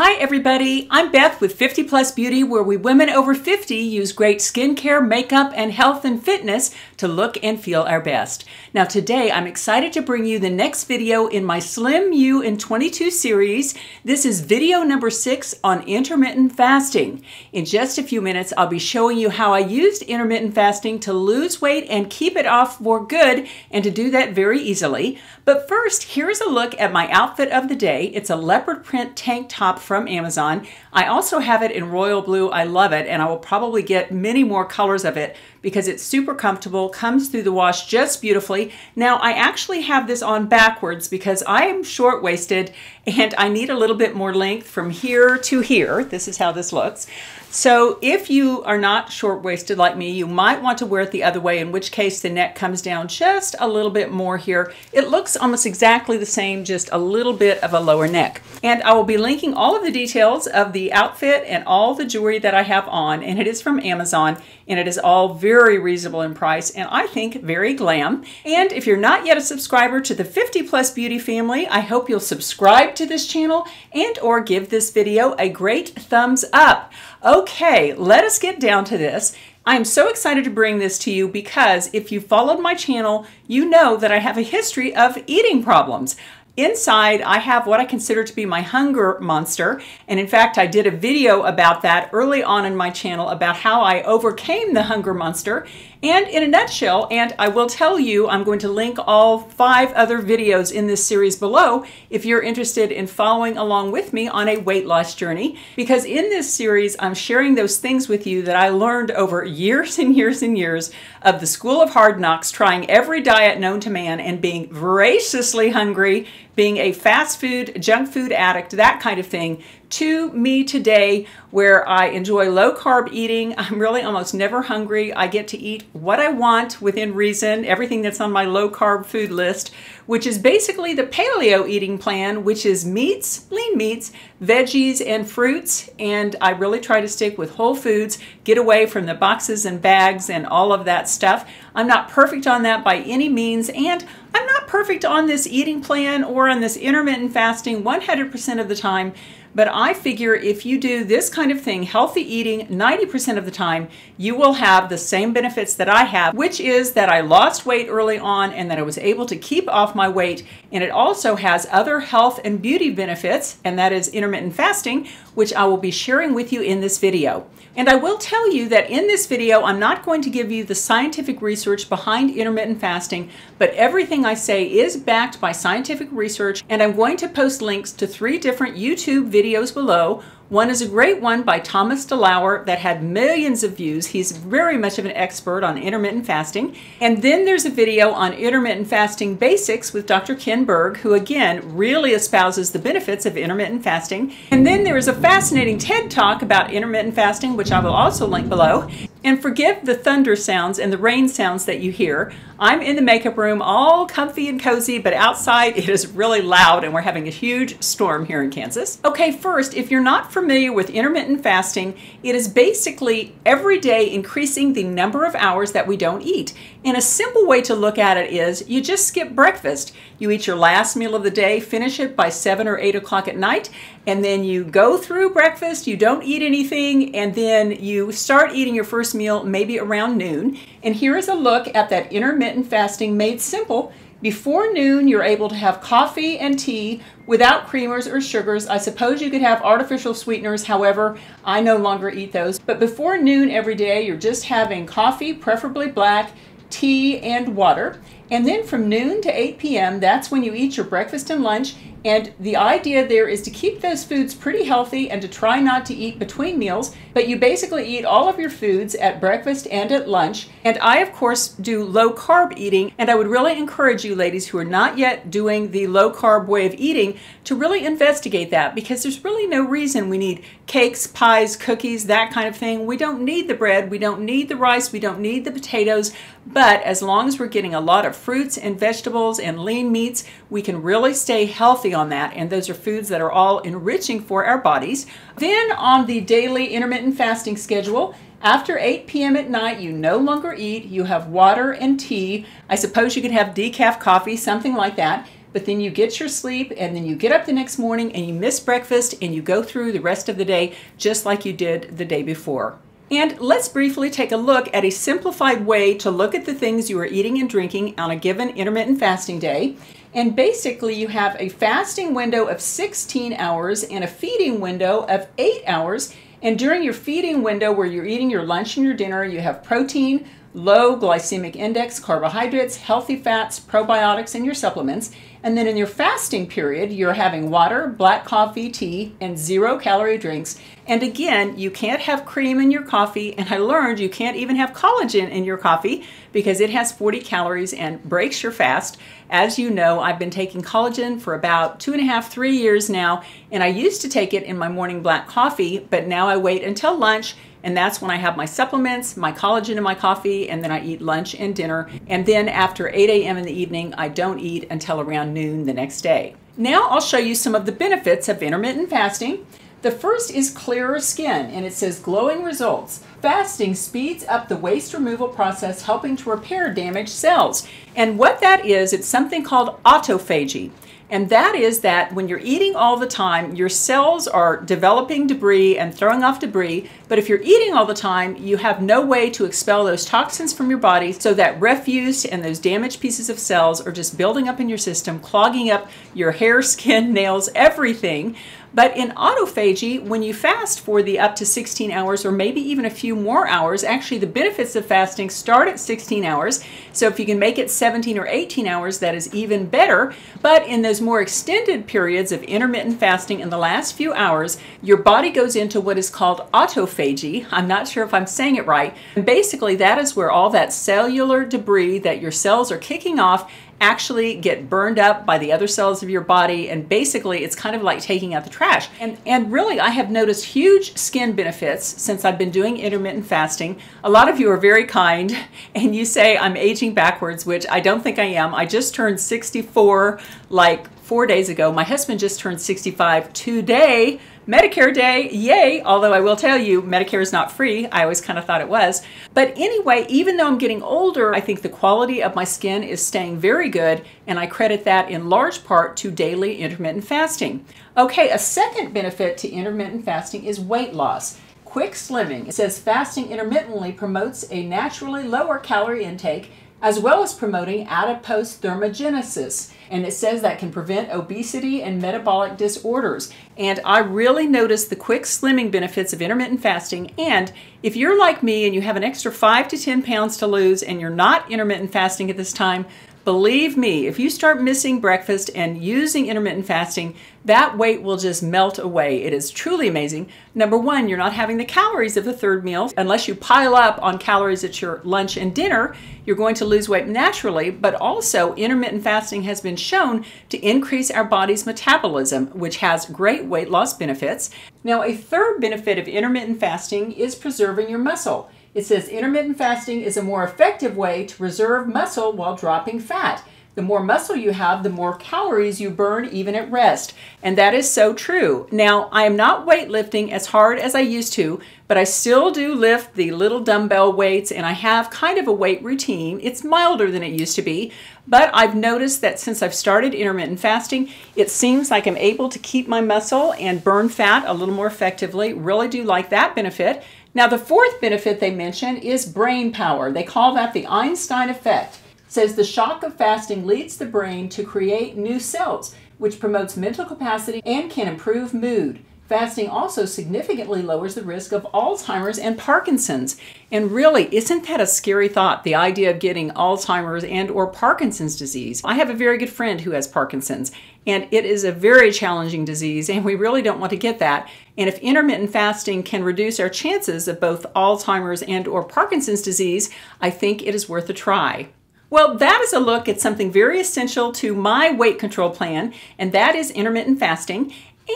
Hi everybody, I'm Beth with 50 Plus Beauty, where we women over 50 use great skincare, makeup, and health and fitness to look and feel our best. Now today I'm excited to bring you the next video in my Slim You in 22 series. This is video number 6 on intermittent fasting. In just a few minutes I'll be showing you how I used intermittent fasting to lose weight and keep it off for good, and to do that very easily. But first, here's a look at my outfit of the day. It's a leopard print tank top from Amazon. I also have it in royal blue. I love it, and I will probably get many more colors of it because it's super comfortable, comes through the wash just beautifully. Now I actually have this on backwards because I am short waisted and I need a little bit more length from here to here. This is how this looks. So if you are not short waisted like me, you might want to wear it the other way, in which case the neck comes down just a little bit more here. It looks almost exactly the same, just a little bit of a lower neck. And I will be linking all of the details of the outfit and all the jewelry that I have on, and it is from Amazon, and it is all very reasonable in price, and I think very glam. And if you're not yet a subscriber to the 50 Plus Beauty family, I hope you'll subscribe to this channel and or give this video a great thumbs up. Okay, let us get down to this. I'm so excited to bring this to you because if you followed my channel, you know that I have a history of eating problems. Inside, I have what I consider to be my hunger monster, and in fact, I did a video about that early on in my channel about how I overcame the hunger monster, and in a nutshell, and I will tell you, I'm going to link all 5 other videos in this series below if you're interested in following along with me on a weight loss journey, because in this series, I'm sharing those things with you that I learned over years and years and years of the school of hard knocks, trying every diet known to man and being voraciously hungry, being a fast food, junk food addict, that kind of thing, to me today, where I enjoy low carb eating. I'm really almost never hungry. I get to eat what I want within reason, everything that's on my low carb food list, which is basically the paleo eating plan, which is meats, lean meats, veggies, and fruits. And I really try to stick with whole foods, get away from the boxes and bags and all of that stuff. I'm not perfect on that by any means, and I'm not perfect on this eating plan or on this intermittent fasting 100% of the time, but I figure if you do this kind of thing, healthy eating 90% of the time, you will have the same benefits that I have, which is that I lost weight early on and that I was able to keep off my weight. And it also has other health and beauty benefits, and that is intermittent fasting, which I will be sharing with you in this video. And I will tell you that in this video, I'm not going to give you the scientific research behind intermittent fasting, but everything I say is backed by scientific research, and I'm going to post links to 3 different YouTube videos below. One is a great one by Thomas DeLauer that had millions of views. He's very much of an expert on intermittent fasting. And then there's a video on intermittent fasting basics with Dr. Ken Berg, who again really espouses the benefits of intermittent fasting. And then there is a fascinating TED Talk about intermittent fasting, which I will also link below. And forgive the thunder sounds and the rain sounds that you hear. I'm in the makeup room, all comfy and cozy, but outside it is really loud and we're having a huge storm here in Kansas. Okay, first, if you're not familiar with intermittent fasting, it is basically every day increasing the number of hours that we don't eat. And a simple way to look at it is you just skip breakfast. You eat your last meal of the day, finish it by 7 or 8 o'clock at night, and then you go through breakfast, you don't eat anything, and then you start eating your first meal maybe around noon. And here is a look at that intermittent fasting made simple. Before noon, you're able to have coffee and tea without creamers or sugars. I suppose you could have artificial sweeteners, however, I no longer eat those. But before noon every day, you're just having coffee, preferably black, tea, and water. And then from noon to 8 p.m., that's when you eat your breakfast and lunch. And the idea there is to keep those foods pretty healthy and to try not to eat between meals, but you basically eat all of your foods at breakfast and at lunch. And I, of course, do low carb eating, and I would really encourage you ladies who are not yet doing the low carb way of eating to really investigate that, because there's really no reason we need cakes, pies, cookies, that kind of thing. We don't need the bread, we don't need the rice, we don't need the potatoes, but as long as we're getting a lot of fruits and vegetables and lean meats, we can really stay healthy on that, and those are foods that are all enriching for our bodies. Then on the daily intermittent fasting schedule, after 8 p.m. at night, you no longer eat. You have water and tea. I suppose you could have decaf coffee, something like that. but then you get your sleep and then you get up the next morning and you miss breakfast and you go through the rest of the day just like you did the day before. And let's briefly take a look at a simplified way to look at the things you are eating and drinking on a given intermittent fasting day. And basically you have a fasting window of 16 hours and a feeding window of 8 hours. And during your feeding window where you're eating your lunch and your dinner, you have protein, low glycemic index carbohydrates, healthy fats, probiotics, and your supplements. And then in your fasting period, you're having water, black coffee, tea, and zero-calorie drinks. And again, you can't have cream in your coffee, and I learned you can't even have collagen in your coffee because it has 40 calories and breaks your fast. As you know, I've been taking collagen for about 2.5 to 3 years now, and I used to take it in my morning black coffee, but now I wait until lunch, and that's when I have my supplements, my collagen in my coffee, and then I eat lunch and dinner. And then after 8 a.m. in the evening, I don't eat until around noon the next day. Now I'll show you some of the benefits of intermittent fasting. The first is clearer skin, and it says glowing results. Fasting speeds up the waste removal process, helping to repair damaged cells. And what that is, it's something called autophagy. And that is that when you're eating all the time, your cells are developing debris and throwing off debris. But if you're eating all the time, you have no way to expel those toxins from your body, so that refuse and those damaged pieces of cells are just building up in your system, clogging up your hair, skin, nails, everything. But in autophagy, when you fast for the up to 16 hours or maybe even a few more hours, actually the benefits of fasting start at 16 hours. So if you can make it 17 or 18 hours, that is even better. But in those more extended periods of intermittent fasting in the last few hours, your body goes into what is called autophagy. I'm not sure if I'm saying it right. And basically that is where all that cellular debris that your cells are kicking off actually get burned up by the other cells of your body, and basically it's kind of like taking out the trash. And really I have noticed huge skin benefits since I've been doing intermittent fasting. A lot of you are very kind and you say I'm aging backwards, which I don't think I am. I just turned 64 like 4 days ago. My husband just turned 65 today. Medicare Day, yay, although I will tell you, Medicare is not free. I always kind of thought it was. But anyway, even though I'm getting older, I think the quality of my skin is staying very good, and I credit that in large part to daily intermittent fasting. Okay, a second benefit to intermittent fasting is weight loss. Quick slimming. It says fasting intermittently promotes a naturally lower calorie intake, as well as promoting adipose thermogenesis. And it says that can prevent obesity and metabolic disorders. And I really noticed the quick slimming benefits of intermittent fasting. And if you're like me and you have an extra 5 to 10 pounds to lose and you're not intermittent fasting at this time, believe me, if you start missing breakfast and using intermittent fasting, that weight will just melt away. It is truly amazing. Number one, you're not having the calories of the third meal. Unless you pile up on calories at your lunch and dinner, you're going to lose weight naturally, but also intermittent fasting has been shown to increase our body's metabolism, which has great weight loss benefits. Now, a third benefit of intermittent fasting is preserving your muscle. It says intermittent fasting is a more effective way to preserve muscle while dropping fat. The more muscle you have, the more calories you burn even at rest. And that is so true. Now, I am not weightlifting as hard as I used to, but I still do lift the little dumbbell weights, and I have kind of a weight routine. It's milder than it used to be, but I've noticed that since I've started intermittent fasting, it seems like I'm able to keep my muscle and burn fat a little more effectively. Really do like that benefit. Now, the fourth benefit they mention is brain power. They call that the Einstein effect. It says the shock of fasting leads the brain to create new cells, which promotes mental capacity and can improve mood. Fasting also significantly lowers the risk of Alzheimer's and Parkinson's. And really, isn't that a scary thought, the idea of getting Alzheimer's and or Parkinson's disease? I have a very good friend who has Parkinson's, and it is a very challenging disease, and we really don't want to get that. And if intermittent fasting can reduce our chances of both Alzheimer's and or Parkinson's disease, I think it is worth a try. Well, that is a look at something very essential to my weight control plan, and that is intermittent fasting.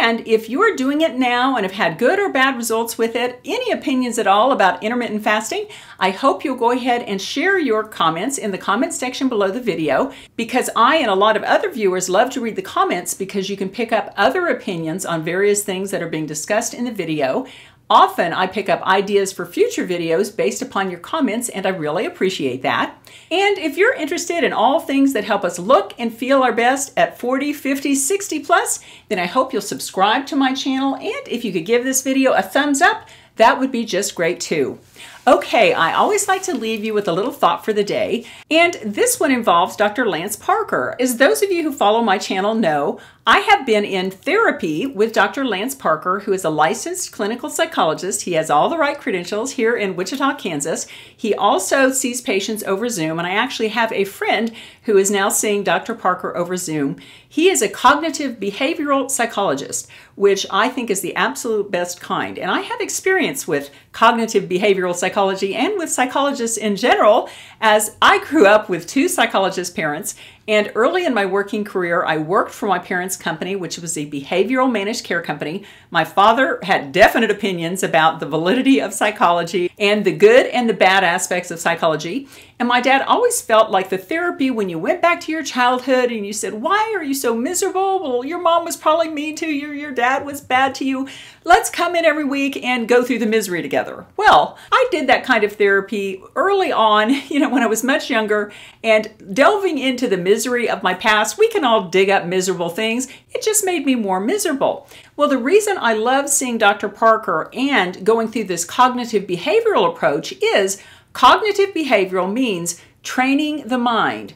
And if you are doing it now and have had good or bad results with it, any opinions at all about intermittent fasting, I hope you'll go ahead and share your comments in the comments section below the video, because I and a lot of other viewers love to read the comments because you can pick up other opinions on various things that are being discussed in the video. Often I pick up ideas for future videos based upon your comments, and I really appreciate that. And if you're interested in all things that help us look and feel our best at 40, 50, 60 plus, then I hope you'll subscribe to my channel, and if you could give this video a thumbs up, that would be just great too. Okay, I always like to leave you with a little thought for the day, and this one involves Dr. Lance Parker. As those of you who follow my channel know, I have been in therapy with Dr. Lance Parker, who is a licensed clinical psychologist. He has all the right credentials here in Wichita, Kansas. He also sees patients over Zoom, and I actually have a friend who is now seeing Dr. Parker over Zoom. He is a cognitive behavioral psychologist, which I think is the absolute best kind, and I have experience with cognitive behavioral psychology and with psychologists in general, as I grew up with two psychologist parents. And early in my working career, I worked for my parents' company, which was a behavioral managed care company. My father had definite opinions about the validity of psychology and the good and the bad aspects of psychology. And my dad always felt like the therapy, when you went back to your childhood and you said, "Why are you so miserable? Well, your mom was probably mean to you. Your dad was bad to you. Let's come in every week and go through the misery together." Well, I did that kind of therapy early on, when I was much younger, and delving into the misery of my past. We can all dig up miserable things. It just made me more miserable. Well, the reason I love seeing Dr. Parker and going through this cognitive behavioral approach is cognitive behavioral means training the mind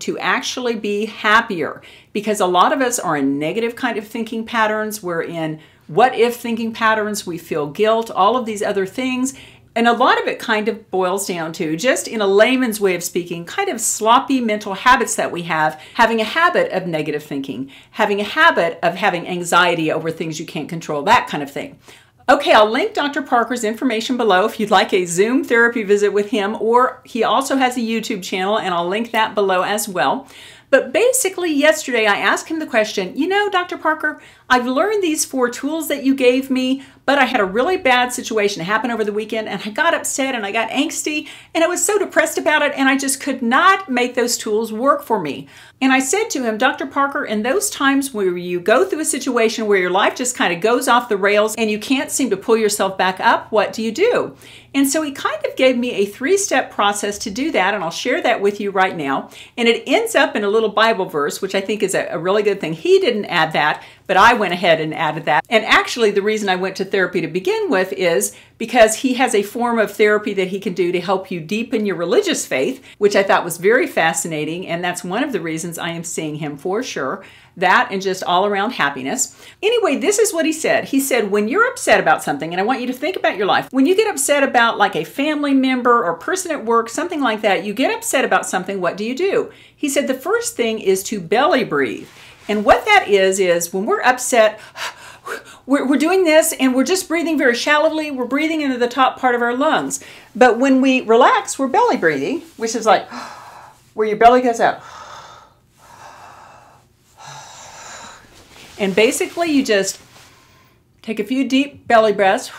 to actually be happier, because a lot of us are in negative kind of thinking patterns. We're in what if thinking patterns. We feel guilt, all of these other things. And a lot of it kind of boils down to, just in a layman's way of speaking, kind of sloppy mental habits that we have, having a habit of negative thinking, having a habit of having anxiety over things you can't control, that kind of thing. Okay, I'll link Dr. Parker's information below if you'd like a Zoom therapy visit with him, or he also has a YouTube channel, and I'll link that below as well. But basically, yesterday I asked him the question, Dr. Parker, I've learned these 4 tools that you gave me, but I had a really bad situation happen over the weekend, and I got upset and I got angsty, and I was so depressed about it, and I just could not make those tools work for me. And I said to him, Dr. Parker, in those times where you go through a situation where your life just kind of goes off the rails and you can't seem to pull yourself back up, what do you do? And so he kind of gave me a 3-step process to do that, and I'll share that with you right now. And it ends up in a little Bible verse, which I think is a really good thing. He didn't add that, but I went ahead and added that. And actually, the reason I went to therapy to begin with is because he has a form of therapy that he can do to help you deepen your religious faith, which I thought was very fascinating. And that's one of the reasons I am seeing him for sure. That and just all around happiness. Anyway, this is what he said. He said, when you're upset about something, and I want you to think about your life, when you get upset about like a family member or person at work, something like that, you get upset about something, what do you do? He said, the first thing is to belly breathe. And what that is when we're upset, we're doing this and we're just breathing very shallowly. We're breathing into the top part of our lungs. But when we relax, we're belly breathing, which is like where your belly goes out. And basically you just take a few deep belly breaths,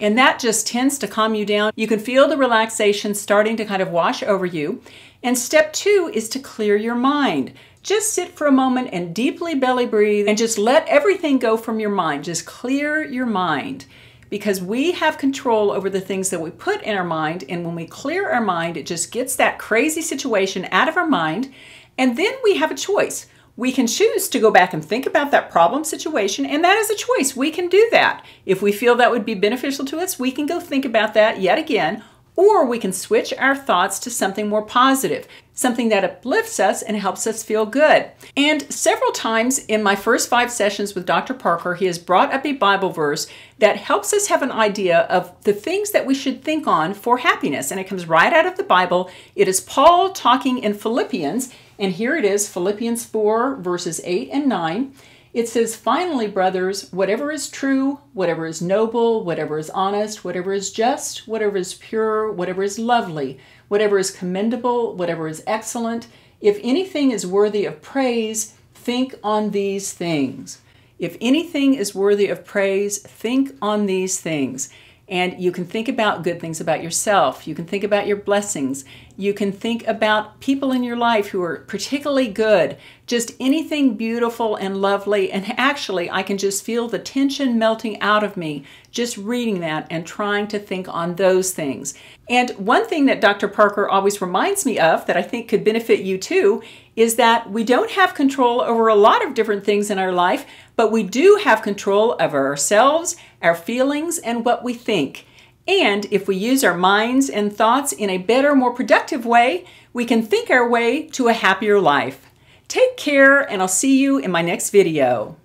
and that just tends to calm you down. You can feel the relaxation starting to kind of wash over you. And step 2 is to clear your mind. Just sit for a moment and deeply belly breathe and just let everything go from your mind. Just clear your mind, because we have control over the things that we put in our mind. And when we clear our mind, it just gets that crazy situation out of our mind. And then we have a choice. We can choose to go back and think about that problem situation, and that is a choice. We can do that. If we feel that would be beneficial to us, we can go think about that yet again, or we can switch our thoughts to something more positive, something that uplifts us and helps us feel good. And several times in my first 5 sessions with Dr. Parker, he has brought up a Bible verse that helps us have an idea of the things that we should think on for happiness. And it comes right out of the Bible. It is Paul talking in Philippians. And here it is, Philippians 4, verses 8 and 9. It says, finally, brothers, whatever is true, whatever is noble, whatever is honest, whatever is just, whatever is pure, whatever is lovely, whatever is commendable, whatever is excellent, if anything is worthy of praise, think on these things. If anything is worthy of praise, think on these things. And you can think about good things about yourself. You can think about your blessings. You can think about people in your life who are particularly good, just anything beautiful and lovely. And actually, I can just feel the tension melting out of me just reading that and trying to think on those things. And one thing that Dr. Parker always reminds me of that I think could benefit you too is that we don't have control over a lot of different things in our life, but we do have control over ourselves, our feelings, and what we think. And if we use our minds and thoughts in a better, more productive way, we can think our way to a happier life. Take care, and I'll see you in my next video.